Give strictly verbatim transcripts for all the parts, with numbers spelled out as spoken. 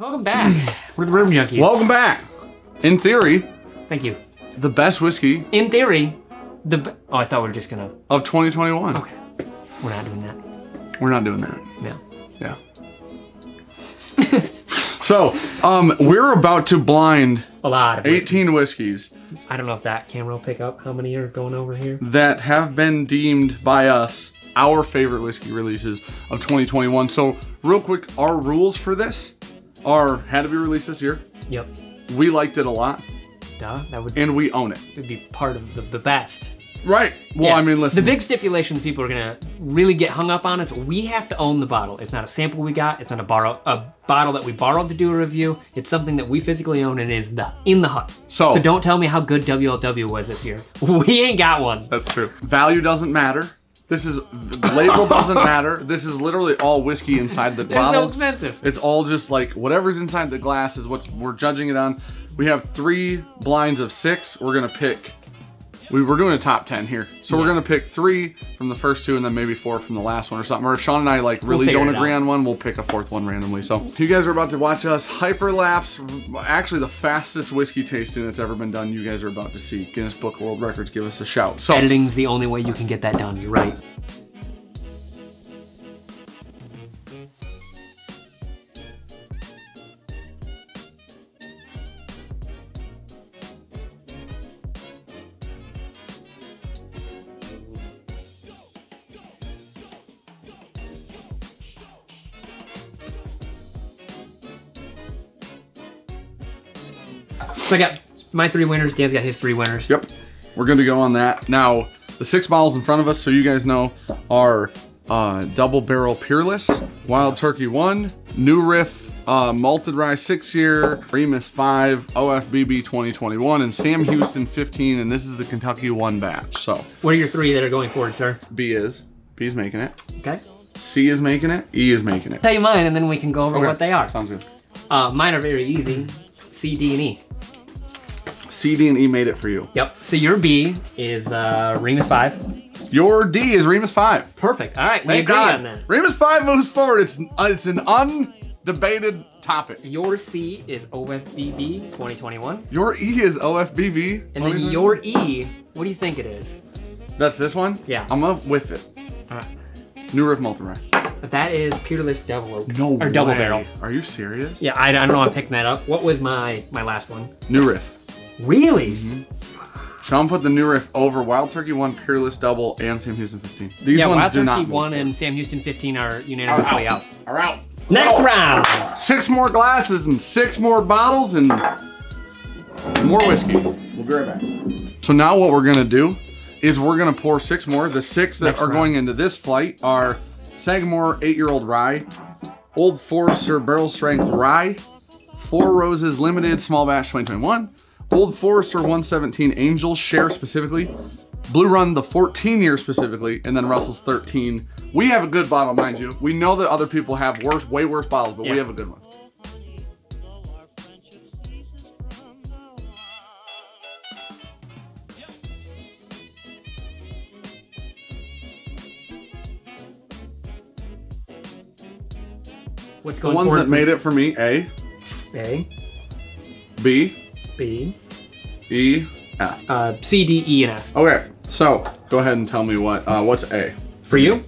Welcome back. We're the Bourbon Junkies. Welcome back. In theory. Thank you. The best whiskey. In theory. The b oh, I thought we were just gonna. Of twenty twenty-one. Okay. We're not doing that. We're not doing that. No. Yeah. Yeah. So, um, we're about to blind a lot of eighteen whiskeys. I don't know if that camera will pick up how many are going over here. That have been deemed by us our favorite whiskey releases of twenty twenty-one. So, real quick, our rules for this are had to be released this year. Yep. We liked it a lot. Duh, that would. And be, we own it. It would be part of the, the best. Right. Well, yeah. I mean, listen. The big stipulation people are gonna really get hung up on is we have to own the bottle. It's not a sample we got. It's not a borrow a bottle that we borrowed to do a review. It's something that we physically own and is the in the hut. So, so don't tell me how good W L W was this year. We ain't got one. That's true. Value doesn't matter. This is label doesn't matter. This is literally all whiskey inside the bottle. It's so expensive. It's all just like whatever's inside the glass is what we're judging it on. We have three blinds of six. We're gonna pick. We were doing a top ten here. So yeah. We're gonna pick three from the first two and then maybe four from the last one or something. Or if Sean and I like really we'll don't agree out. on one, we'll pick a fourth one randomly. So you guys are about to watch us hyperlapse, actually the fastest whiskey tasting that's ever been done. You guys are about to see Guinness Book of World Records give us a shout. So editing's the only way you can get that done, you're right. So I got my three winners, Dan's got his three winners. Yep, we're good to go on that. Now, the six bottles in front of us, so you guys know, are uh, Double Barrel Peerless, Wild Turkey One, New Riff, uh, Malted Rye Six Year, Remus Five, O F B B twenty twenty-one, and Sam Houston fifteen, and this is the Kentucky One batch, so. What are your three that are going forward, sir? B is, B's making it. Okay. C is making it, E is making it. Tell you mine, and then we can go over okay. what they are. Sounds good. Uh, mine are very easy, C, D, and E. C, D, and E made it for you. Yep. So your B is uh, Remus Five. Your D is Remus Five. Perfect. All right. We Thank agree God. on that. Remus Five moves forward. It's uh, it's an undebated topic. Your C is O F B B twenty twenty-one. Your E is O F B B. And then your E, what do you think it is? That's this one? Yeah. I'm up with it. All right. New Riff Malted Rye. That is Peerless Double Oak. No Or way. Double Barrel. Are you serious? Yeah. I, I don't know. I'm picking that up. What was my, my last one? New Riff. Really? Mm-hmm. Sean put the New Riff over Wild Turkey One, Peerless Double, and Sam Houston fifteen. These yeah, ones Wild do Turkey not. Wild Turkey One and Sam Houston fifteen are unanimously out. Are out. Are out. Next oh. round. Six more glasses and six more bottles and more whiskey. We'll be right back. So now what we're gonna do is we're gonna pour six more. The six that Next are round. going into this flight are Sagamore eight-year-old rye, Old Forester barrel strength rye, Four Roses Limited Small Batch twenty twenty-one. Old Forester one seventeen Angel's Share specifically, Blue Run the fourteen year specifically, and then Russell's thirteen. We have a good bottle, mind you. We know that other people have worse, way worse bottles, but yeah. we have a good one. What's going on? The ones that made it for me, A. A. B. B. E, F. Uh, C, D, E, and F. Okay, so go ahead and tell me what, uh, what's A? For you?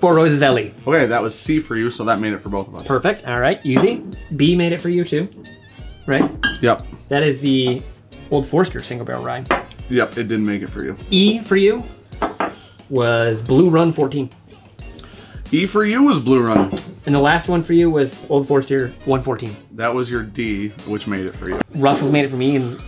Four Roses L E. Okay, that was C for you, so that made it for both of us. Perfect, all right, easy. B made it for you too, right? Yep. That is the Old Forester single barrel rye. Yep, it didn't make it for you. E for you was Blue Run fourteen. E for you was Blue Run. And the last one for you was Old Forester one fourteen. That was your D, which made it for you. Russell's made it for me and...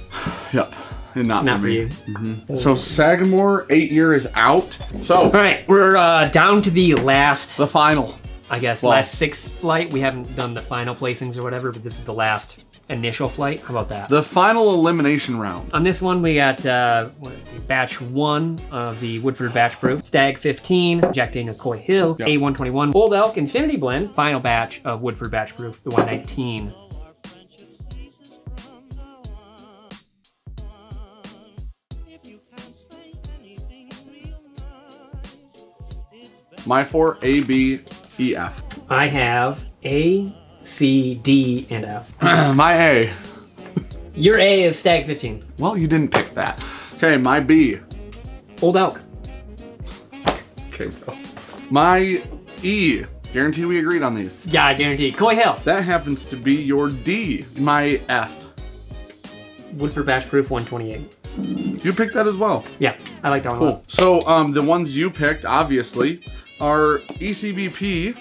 Yep, and not, not for me. Not for you. Mm-hmm. So Sagamore eight year is out. So... All right, we're uh, down to the last... The final. I guess, well, last sixth flight. We haven't done the final placings or whatever, but this is the last initial flight. How about that? The final elimination round. On this one, we got, uh, let's see, batch one of the Woodford Batch Proof, Stag fifteen, Jack Daniel's Koy Hill, yep. A one twenty-one, Old Elk Infinity Blend, final batch of Woodford Batch Proof, the one nineteen. My four, A, B, E, F. I have A, C, D, and F. My A. Your A is Stag fifteen. Well, you didn't pick that. Okay, my B. Old Elk. Okay, bro. My E. Guarantee we agreed on these. Yeah, I guarantee. Koy Hill. That happens to be your D. My F. Woodford Batch Proof one twenty-eight. You picked that as well? Yeah, I like that one. Cool. Well. So um, the ones you picked, obviously, are E C B P,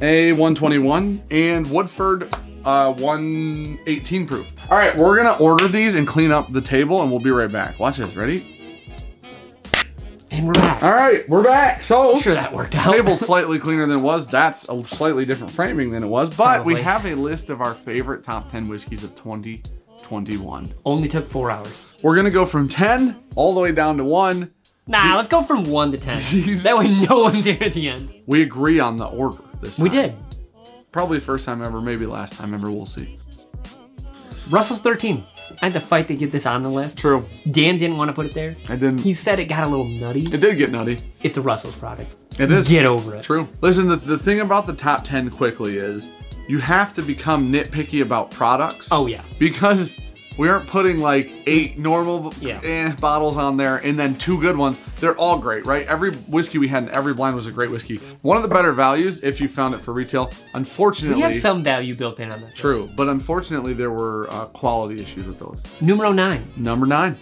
A one twenty-one, and Woodford uh, one eighteen Proof. All right, we're gonna order these and clean up the table, and we'll be right back. Watch this, ready? And we're back. All right, we're back. So I'm sure that worked out. Table's slightly cleaner than it was. That's a slightly different framing than it was, but Probably. we have a list of our favorite top ten whiskeys of twenty twenty-one. Only took four hours. We're gonna go from ten all the way down to one. Nah, we, let's go from one to ten. Geez. That way no one's here at the end. We agree on the order this time. We did. Probably first time ever, maybe last time ever, we'll see. Russell's thirteen. I had to fight to get this on the list. True. Dan didn't want to put it there. I didn't. He said it got a little nutty. It did get nutty. It's a Russell's product. It is. Get over it. True. Listen, the, the thing about the top ten quickly is you have to become nitpicky about products. Oh, yeah. Because we aren't putting like eight normal yeah. eh, bottles on there and then two good ones. They're all great, right? Every whiskey we had in every blind was a great whiskey. One of the better values if you found it for retail. Unfortunately— we have some value built in on this. True, list. But unfortunately there were uh, quality issues with those. Numero nine. Number nine.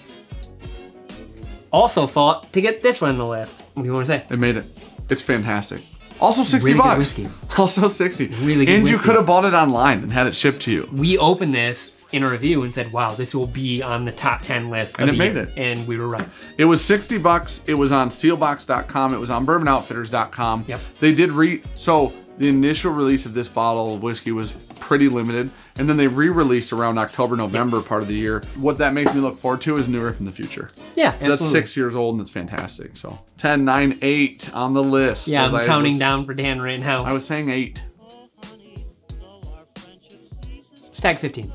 Also fought to get this one on the list. What do you want to say? It made it. It's fantastic. Also sixty really bucks. Good whiskey. Also sixty. Really good And whiskey. You could have bought it online and had it shipped to you. We opened this in a review and said, wow, this will be on the top ten list. And it made it. And we were right. It was sixty bucks. It was on seal box dot com. It was on bourbon outfitters dot com. Yep. They did re, so the initial release of this bottle of whiskey was pretty limited. And then they re-released around October, November yep. part of the year. What that makes me look forward to is New Riff in the future. Yeah, absolutely. That's six years old and it's fantastic. So ten, nine, eight on the list. Yeah, I'm I counting was, down for Dan right now. I was saying eight. Stag fifteen.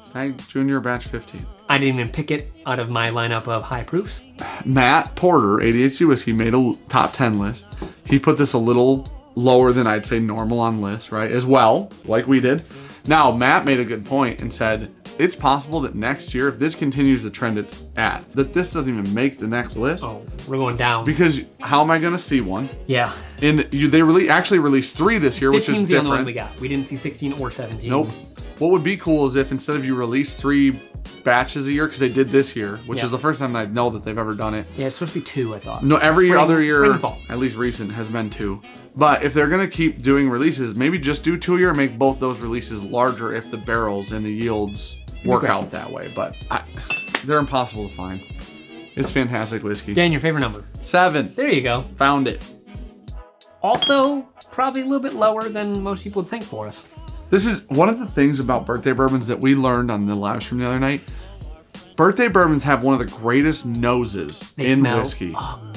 Stag Junior Batch fifteen. I didn't even pick it out of my lineup of high proofs. Matt Porter, A D H D Whiskey, made a top ten list. He put this a little lower than I'd say normal on list, right? As well, like we did. Now, Matt made a good point and said, it's possible that next year, if this continues the trend it's at, that this doesn't even make the next list. Oh, we're going down. Because how am I gonna see one? Yeah. And you, they really actually released three this year, which is different. fifteen's the only one we got. We didn't see sixteen or seventeen. Nope. What would be cool is if instead of you release three batches a year, because they did this year, which yeah. is the first time that I know that they've ever done it. Yeah, it's supposed to be two, I thought. No, every spring, other year, at least recent, has been two. But if they're gonna keep doing releases, maybe just do two a year and make both those releases larger if the barrels and the yields work okay. out that way. But I, they're impossible to find. It's fantastic whiskey. Dan, your favorite number? Seven. There you go. Found it. Also, probably a little bit lower than most people would think for us. This is one of the things about birthday bourbons that we learned on the live stream the other night. Birthday bourbons have one of the greatest noses they in smell whiskey.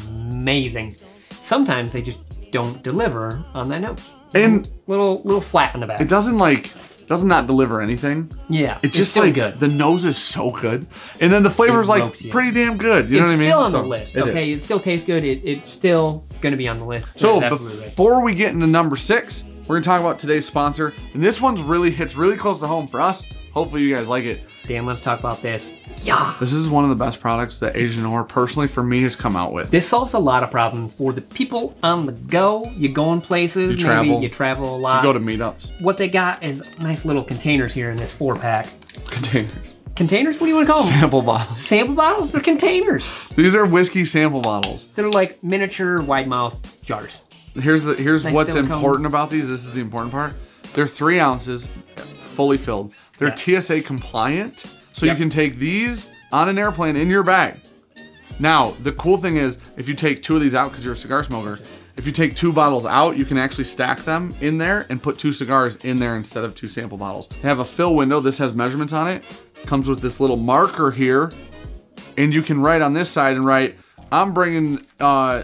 Amazing. Sometimes they just don't deliver on that nose. And little little flat on the back. It doesn't like doesn't not deliver anything. Yeah. It just it's like good. The nose is so good. And then the flavor's like pretty damn good. You it's know what I mean? It's still on so, the list. It okay, is. It still tastes good. It, it's still gonna be on the list. So before right. we get into number six, we're gonna talk about today's sponsor, and this one's really hits really close to home for us. Hopefully you guys like it. Dan, let's talk about this. Yeah. This is one of the best products that Aged and Ore personally for me has come out with. This solves a lot of problems for the people on the go. You go in places, you travel, maybe you travel a lot. You go to meetups. What they got is nice little containers here in this four pack. Containers. Containers? What do you want to call them? Sample bottles. Sample bottles? They're containers. These are whiskey sample bottles. They're like miniature wide mouth jars. Here's the here's nice what's silicone. important about these. This is the important part. They're three ounces, fully filled. They're yes. T S A compliant, so yep. you can take these on an airplane in your bag. Now, the cool thing is, if you take two of these out, because you're a cigar smoker, if you take two bottles out, you can actually stack them in there and put two cigars in there instead of two sample bottles. They have a fill window. This has measurements on it. Comes with this little marker here, and you can write on this side and write, I'm bringing... Uh,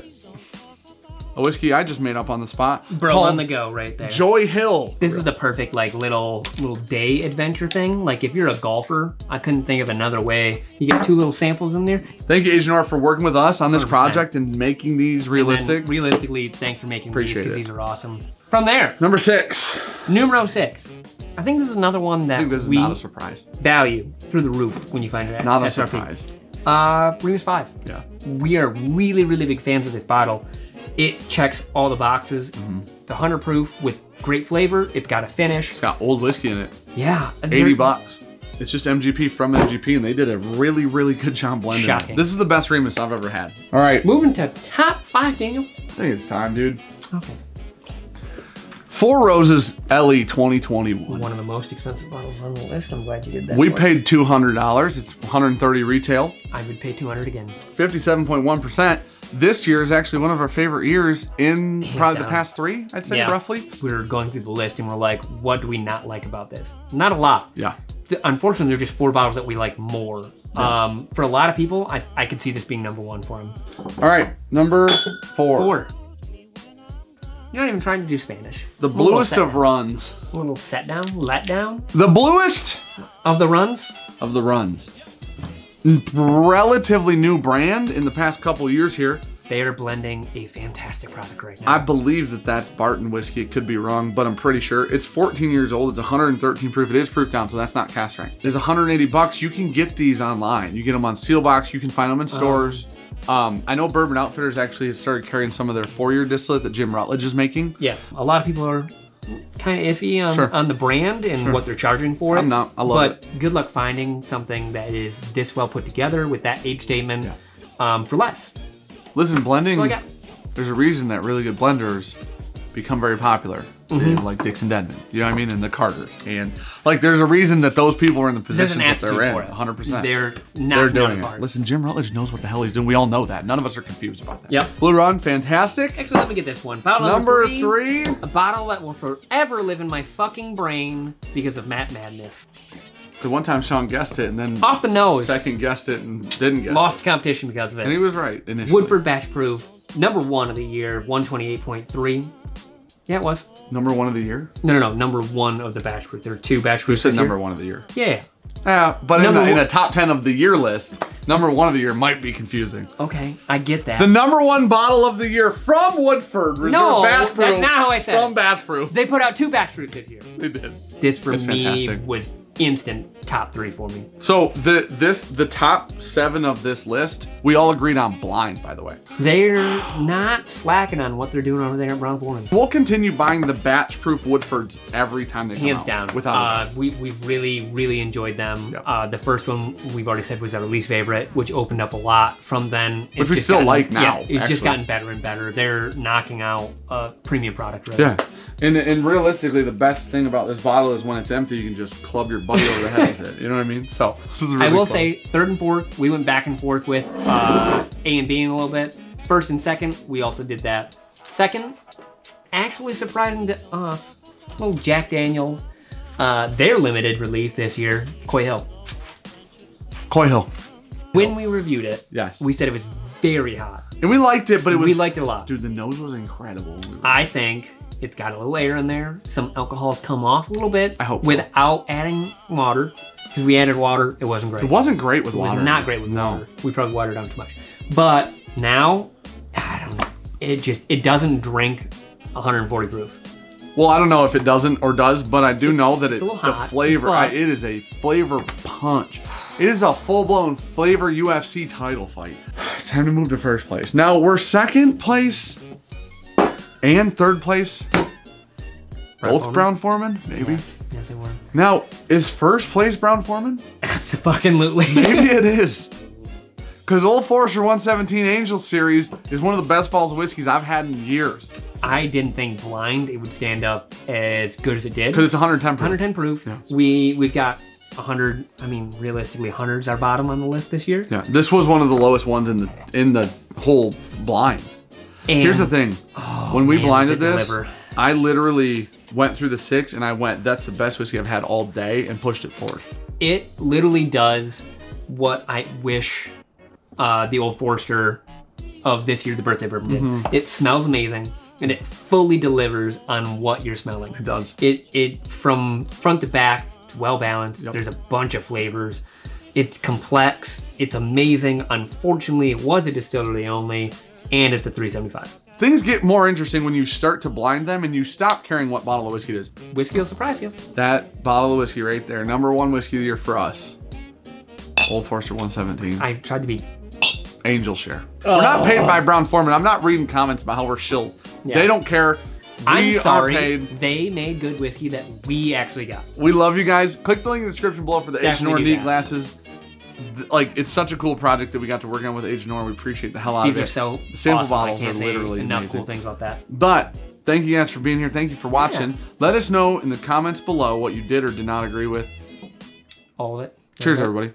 a whiskey I just made up on the spot. Bro on the go right there. Koy Hill. This is a perfect like little little day adventure thing. Like if you're a golfer, I couldn't think of another way. You get two little samples in there. Thank you, Aged and Ore, for working with us on this one hundred percent project and making these realistic. Realistically, thanks for making Appreciate these because these are awesome. From there. Number six. Numero six. I think this is another one that I think this is we not a surprise. value through the roof when you find it at Not a S R P. surprise. Uh, Remus Five. Yeah. We are really, really big fans of this bottle. It checks all the boxes. Mm-hmm. The hunter proof with great flavor. It's got a finish. It's got old whiskey in it. Yeah. eighty bucks. It's just M G P from M G P, and they did a really, really good job blending. Shocking. This is the best Remus I've ever had. All right. Moving to top five, Daniel. I think it's time, dude. Okay. Four Roses L E twenty twenty-one. One of the most expensive bottles on the list. I'm glad you did that. We paid two hundred dollars. It's one hundred thirty retail. I would pay two hundred again. fifty-seven point one percent. This year is actually one of our favorite years in Hands probably down. the past three, I'd say, yeah. roughly. We were going through the list and we're like, what do we not like about this? Not a lot. Yeah. Unfortunately, there are just four bottles that we like more. Yeah. Um, for a lot of people, I, I could see this being number one for them. All right, number four. Four. You're not even trying to do Spanish. The bluest of runs. A little set down, let down. The bluest of the runs? Of the runs. Relatively new brand in the past couple years here. They are blending a fantastic product right now. I believe that that's Barton whiskey. It could be wrong, but I'm pretty sure. It's fourteen years old. It's one hundred thirteen proof. It is proof down, so that's not cast rank. It's one hundred eighty bucks. You can get these online. You get them on Sealbox. You can find them in stores. Um, Um, I know Bourbon Outfitters actually has started carrying some of their four-year distillate that Jim Rutledge is making. Yeah, a lot of people are kind of iffy on, sure. on the brand and sure. what they're charging for it. I'm not, I love but it. But good luck finding something that is this well put together with that age statement yeah. um, for less. Listen, blending, there's a reason that really good blenders become very popular. Mm-hmm. Like Dixon Denman, you know what I mean? And the Carters. And like, there's a reason that those people are in the positions that they're in, one hundred percent. They're not They're doing it. Listen, Jim Rutledge knows what the hell he's doing. We all know that. None of us are confused about that. Yep. Blue Run, fantastic. Actually, let me get this one. Bottle number three. three. A bottle that will forever live in my fucking brain because of Matt Madness. The one time Sean guessed it and then off the nose. Second guessed it and didn't guess Lost it. The competition because of it. And he was right initially. Woodford Batch Proof, number one of the year, one twenty-eight point three. Yeah, it was. Number one of the year? No, no, no. Number one of the batch proof. There are two batch proofs. You said number year. one of the year. Yeah. Yeah, but in a, in a top ten of the year list, number one of the year might be confusing. Okay, I get that. The number one bottle of the year from Woodford Reserve no, Batch Proof. No, that's not how I said From it. Batch Proof. They put out two batch proofs this year. They did. This for that's me fantastic. was instant top three for me. So the this the top seven of this list, we all agreed on blind, by the way. They're not slacking on what they're doing over there at Brown Foreman. We'll continue buying the batch proof Woodfords every time they come Hands out, down. Without uh, we, we really, really enjoyed them. Yep. Uh, the first one we've already said was our least favorite, which opened up a lot from then. It's which we still gotten, like now. Yeah, it's actually. just gotten better and better. They're knocking out a premium product right Yeah. And, and realistically, the best thing about this bottle is when it's empty, you can just club your buddy over the head with it. You know what I mean? So this is really I will fun. say third and fourth, we went back and forth with uh, A and B in a little bit. First and second, we also did that. Second, actually surprising to us, little Jack Daniel's, uh, their limited release this year, Koy Hill. Koy Hill. When we reviewed it, yes, we said it was very hot. And we liked it, but it was- We liked it a lot. Dude, the nose was incredible. I think. It's got a little air in there. Some alcohol's come off a little bit. I hope Without so. adding water. Because we added water, it wasn't great. It wasn't great with it water. It was not great with no. water. We probably watered down too much. But now, I don't know. It just, it doesn't drink one hundred forty proof. Well, I don't know if it doesn't or does, but I do it, know that it, the hot, flavor, I, it is a flavor punch. It is a full-blown flavor U F C title fight. It's time to move to first place. Now, we're second place. And third place, Brown both Foreman. Brown Foreman, maybe. Yes, yes, they were. Now, is first place Brown Foreman? Absolutely. Maybe it is. Because Old Forester one seventeen Angel's Series is one of the best bottles of whiskeys I've had in years. I didn't think blind it would stand up as good as it did. Because it's one hundred ten proof. one hundred ten proof. Yeah. We, we've got one hundred, I mean, realistically, one hundred's our bottom on the list this year. Yeah, this was one of the lowest ones in the, in the whole blinds. And here's the thing, oh, when we man, blinded this, deliver. I literally went through the six and I went, that's the best whiskey I've had all day and pushed it forward. It literally does what I wish uh, the Old Forester of this year, the birthday bourbon did. Mm-hmm. It smells amazing and it fully delivers on what you're smelling. It does. It, it from front to back, it's well balanced. Yep. There's a bunch of flavors. It's complex. It's amazing. Unfortunately, it was a distillery only. And it's a three seventy-five. Things get more interesting when you start to blind them and you stop caring what bottle of whiskey it is. Whiskey will surprise you. That bottle of whiskey right there, number one whiskey of the year for us. Old Forester one seventeen. I tried to be. Angel's Share. Oh. We're not paid by Brown-Forman. I'm not reading comments about how we're shills. Yeah. They don't care. We I'm sorry. Are paid. They made good whiskey that we actually got. We love you guys. Click the link in the description below for the Aged and Ore neat glasses. Like, it's such a cool project that we got to work on with Aged and Ore. We appreciate the hell out These of it. These are so Sample awesome. bottles I can't are literally enough amazing. cool things about that. But thank you guys for being here. Thank you for watching. Yeah. Let us know in the comments below what you did or did not agree with. All of it. Cheers, everybody.